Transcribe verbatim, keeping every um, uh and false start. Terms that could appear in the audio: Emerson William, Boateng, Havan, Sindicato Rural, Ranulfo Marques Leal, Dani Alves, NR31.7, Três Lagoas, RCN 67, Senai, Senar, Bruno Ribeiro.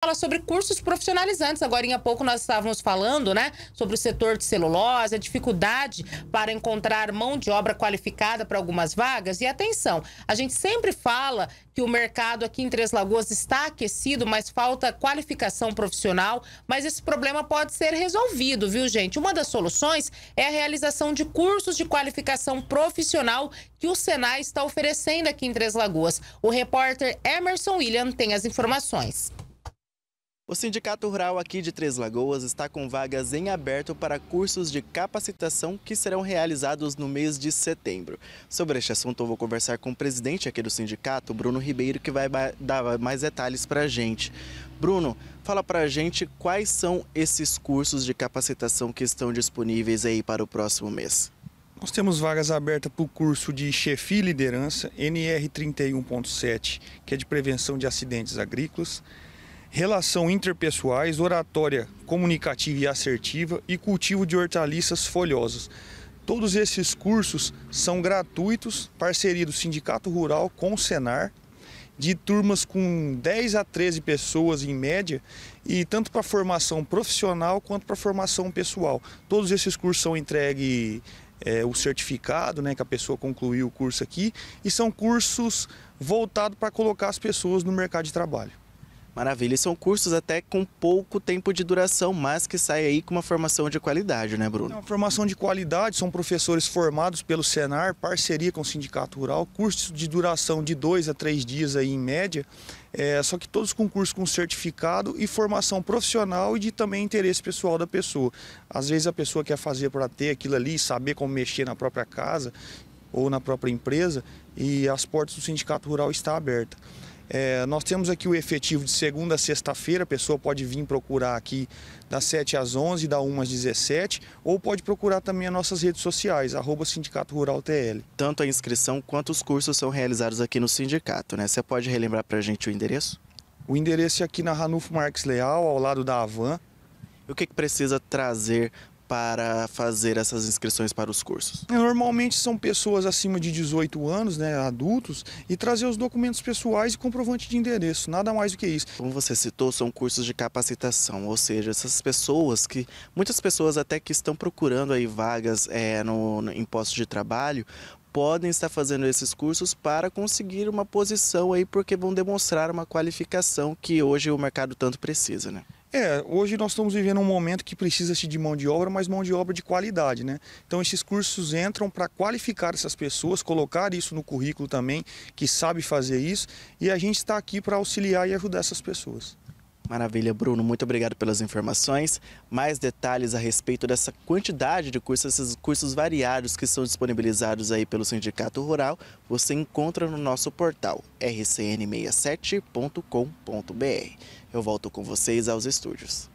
Fala sobre cursos profissionalizantes. Agora há pouco nós estávamos falando, né, sobre o setor de celulose, a dificuldade para encontrar mão de obra qualificada para algumas vagas. E atenção, a gente sempre fala que o mercado aqui em Três Lagoas está aquecido, mas falta qualificação profissional, mas esse problema pode ser resolvido, viu, gente? Uma das soluções é a realização de cursos de qualificação profissional que o Senai está oferecendo aqui em Três Lagoas. O repórter Emerson William tem as informações. O Sindicato Rural aqui de Três Lagoas está com vagas em aberto para cursos de capacitação que serão realizados no mês de setembro. Sobre este assunto eu vou conversar com o presidente aqui do sindicato, Bruno Ribeiro, que vai dar mais detalhes para a gente. Bruno, fala para a gente quais são esses cursos de capacitação que estão disponíveis aí para o próximo mês. Nós temos vagas abertas para o curso de chefia e liderança, N R trinta e um ponto sete, que é de prevenção de acidentes agrícolas. Relação interpessoais, oratória comunicativa e assertiva e cultivo de hortaliças folhosas. Todos esses cursos são gratuitos, parceria do Sindicato Rural com o Senar, de turmas com dez a treze pessoas em média, e tanto para formação profissional quanto para formação pessoal. Todos esses cursos são entregues é, o certificado, né, que a pessoa concluiu o curso aqui, e são cursos voltados para colocar as pessoas no mercado de trabalho. Maravilha, e são cursos até com pouco tempo de duração, mas que saem aí com uma formação de qualidade, né, Bruno? É uma formação de qualidade, são professores formados pelo Senar, parceria com o Sindicato Rural, cursos de duração de dois a três dias aí em média, é, só que todos com curso com certificado e formação profissional e de também interesse pessoal da pessoa. Às vezes a pessoa quer fazer para ter aquilo ali, saber como mexer na própria casa ou na própria empresa, e as portas do Sindicato Rural estão abertas. É, nós temos aqui o efetivo de segunda a sexta-feira, a pessoa pode vir procurar aqui das sete às onze, da uma às dezessete, ou pode procurar também as nossas redes sociais, arroba Sindicato Rural T L. Tanto a inscrição quanto os cursos são realizados aqui no sindicato, né? Você pode relembrar para a gente o endereço? O endereço é aqui na Ranulfo Marques Leal, ao lado da Havan. E o que, que precisa trazer para fazer essas inscrições para os cursos? Normalmente são pessoas acima de dezoito anos, né, adultos, e trazer os documentos pessoais e comprovante de endereço, nada mais do que isso. Como você citou, são cursos de capacitação, ou seja, essas pessoas que, muitas pessoas até que estão procurando aí vagas é, no, no, em postos de trabalho, podem estar fazendo esses cursos para conseguir uma posição aí, porque vão demonstrar uma qualificação que hoje o mercado tanto precisa, né? É, hoje nós estamos vivendo um momento que precisa-se de mão de obra, mas mão de obra de qualidade, né? Então esses cursos entram para qualificar essas pessoas, colocar isso no currículo também, que sabe fazer isso, e a gente está aqui para auxiliar e ajudar essas pessoas. Maravilha, Bruno, muito obrigado pelas informações. Mais detalhes a respeito dessa quantidade de cursos, esses cursos variados que são disponibilizados aí pelo Sindicato Rural, você encontra no nosso portal r c n sessenta e sete ponto com ponto br. Eu volto com vocês aos estúdios.